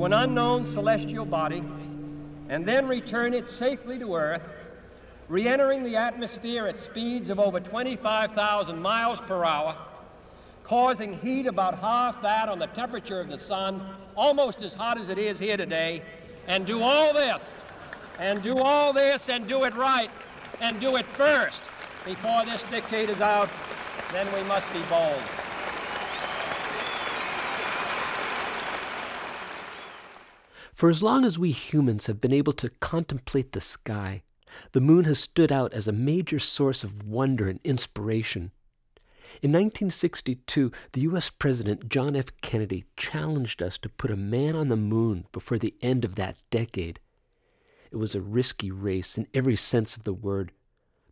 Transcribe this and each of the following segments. to an unknown celestial body and then return it safely to Earth, re-entering the atmosphere at speeds of over 25,000 miles per hour, causing heat about half that on the temperature of the sun, almost as hot as it is here today, and do all this, and do all this, and do it right, and do it first. Before this dictate is out, then we must be bold. For as long as we humans have been able to contemplate the sky, the moon has stood out as a major source of wonder and inspiration. In 1962, the U.S. President John F. Kennedy challenged us to put a man on the moon before the end of that decade. It was a risky race in every sense of the word,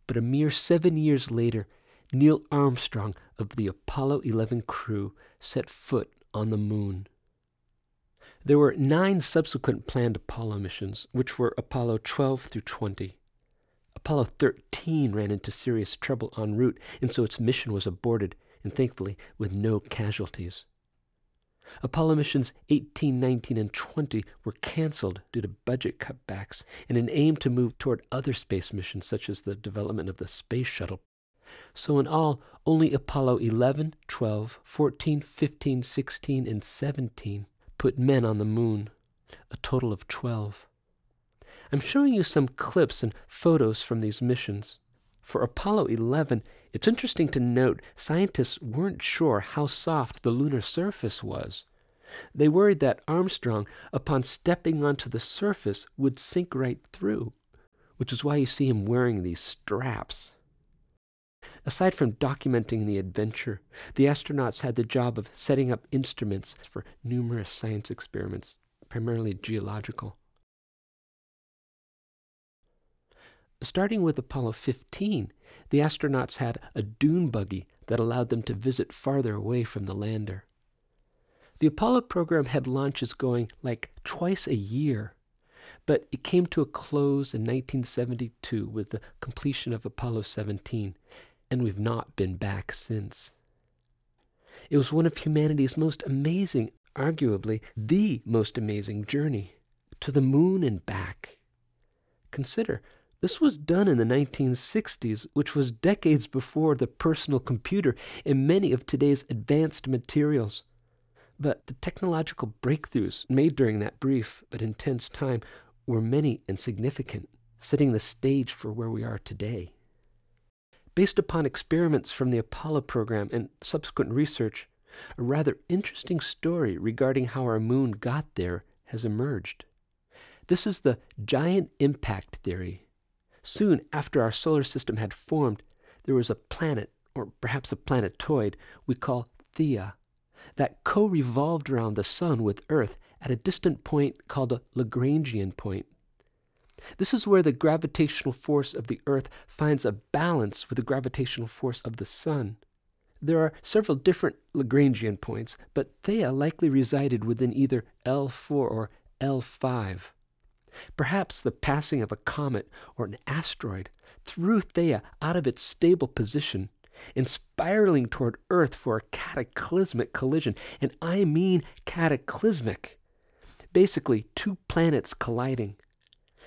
but a mere 7 years later, Neil Armstrong of the Apollo 11 crew set foot on the moon. There were 9 subsequent planned Apollo missions, which were Apollo 12 through 20. Apollo 13 ran into serious trouble en route, and so its mission was aborted, and thankfully with no casualties. Apollo missions 18, 19, and 20 were canceled due to budget cutbacks in an aim to move toward other space missions, such as the development of the Space Shuttle. So in all, only Apollo 11, 12, 14, 15, 16, and 17 put men on the moon, a total of 12. I'm showing you some clips and photos from these missions. For Apollo 11, it's interesting to note scientists weren't sure how soft the lunar surface was. They worried that Armstrong, upon stepping onto the surface, would sink right through, which is why you see him wearing these straps. Aside from documenting the adventure, the astronauts had the job of setting up instruments for numerous science experiments, primarily geological. Starting with Apollo 15, the astronauts had a dune buggy that allowed them to visit farther away from the lander. The Apollo program had launches going like twice a year, but it came to a close in 1972 with the completion of Apollo 17, and we've not been back since. It was one of humanity's most amazing, arguably the most amazing journey, to the moon and back. Consider, this was done in the 1960s, which was decades before the personal computer and many of today's advanced materials. But the technological breakthroughs made during that brief but intense time were many and significant, setting the stage for where we are today. Based upon experiments from the Apollo program and subsequent research, a rather interesting story regarding how our moon got there has emerged. This is the giant impact theory. Soon after our solar system had formed, there was a planet, or perhaps a planetoid, we call Theia, that co-revolved around the sun with Earth at a distant point called a Lagrangian point. This is where the gravitational force of the Earth finds a balance with the gravitational force of the sun. There are several different Lagrangian points, but Theia likely resided within either L4 or L5. Perhaps the passing of a comet or an asteroid threw Theia out of its stable position and spiraling toward Earth for a cataclysmic collision, and I mean cataclysmic. Basically, two planets colliding,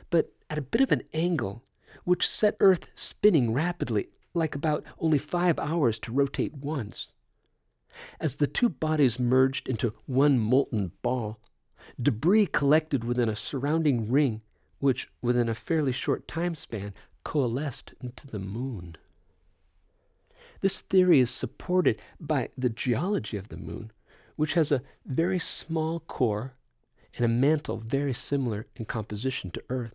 but at a bit of an angle, which set Earth spinning rapidly, like about only 5 hours to rotate once. As the two bodies merged into one molten ball, debris collected within a surrounding ring, which, within a fairly short time span, coalesced into the moon. This theory is supported by the geology of the moon, which has a very small core and a mantle very similar in composition to Earth.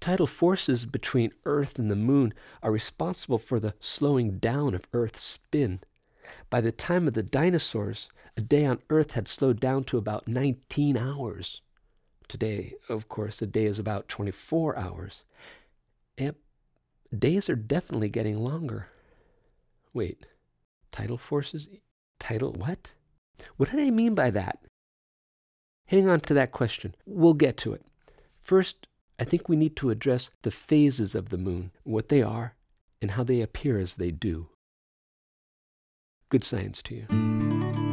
Tidal forces between Earth and the moon are responsible for the slowing down of Earth's spin. By the time of the dinosaurs, a day on Earth had slowed down to about 19 hours. Today, of course, a day is about 24 hours. Yep, days are definitely getting longer. Wait, tidal forces? Tidal what? What did I mean by that? Hang on to that question. We'll get to it. First, I think we need to address the phases of the moon, what they are, and how they appear as they do. Good science to you.